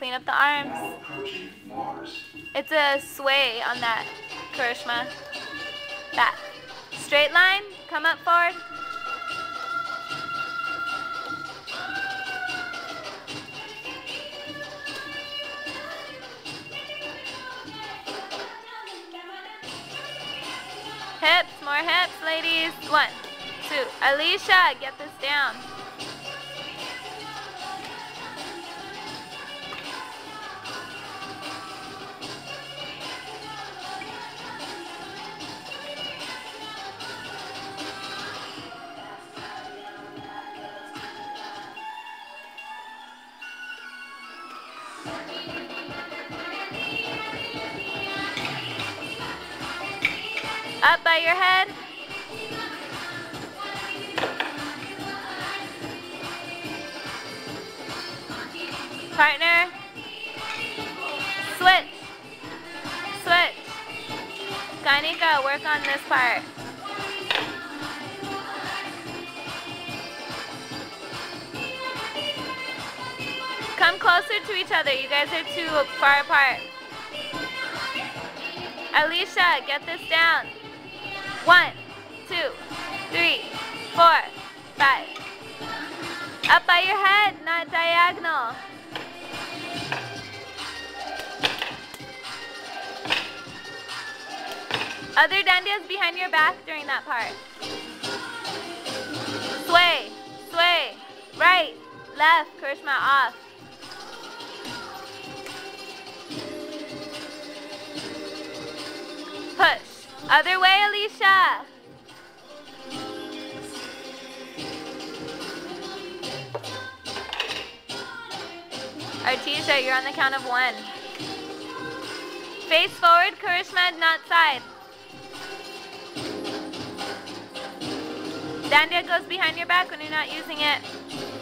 Clean up the arms. It's a sway on that, Karishma. That. Straight line, come up forward. Hips, more hips, ladies. One, two. Alicia, get this down. Up by your head. Partner. Switch. Switch. Kanika, work on this part. Come closer to each other. You guys are too far apart. Alicia, get this down. 1, 2, 3, 4, 5. Up by your head, not diagonal. Other dandias behind your back during that part. Sway, sway, right, left, Karishma off. Push. Other way, Alicia. Artesia, you're on the count of 1. Face forward, Karishma, not side. Dandia goes behind your back when you're not using it.